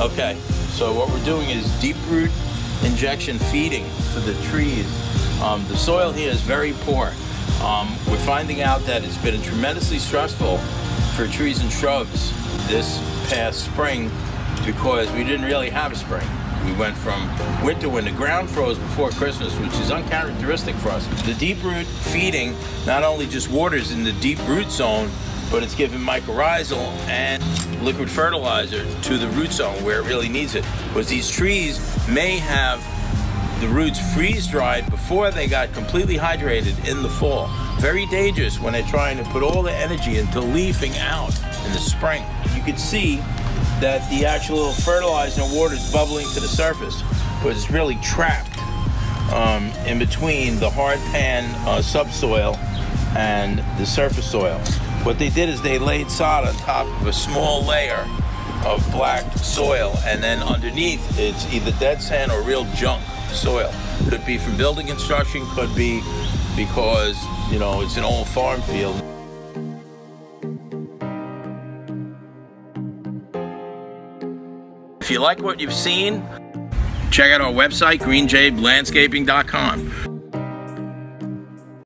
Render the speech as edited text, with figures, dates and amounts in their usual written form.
Okay, so what we're doing is deep root injection feeding to the trees. The soil here is very poor. We're finding out that it's been tremendously stressful for trees and shrubs this past spring because we didn't really have a spring. We went from winter when the ground froze before Christmas, which is uncharacteristic for us. The deep root feeding not only just waters in the deep root zone, but it's giving mycorrhizal and liquid fertilizer to the root zone where it really needs it. Because these trees may have the roots freeze-dried before they got completely hydrated in the fall. Very dangerous when they're trying to put all the energy into leafing out in the spring. You can see that the actual fertilizer and water is bubbling to the surface, but it's really trapped in between the hard pan subsoil and the surface soil. What they did is they laid sod on top of a small layer of black soil, and then underneath it's either dead sand or real junk soil. Could be from building construction, could be because, you know, it's an old farm field. If you like what you've seen, check out our website, greenjaylandscaping.com.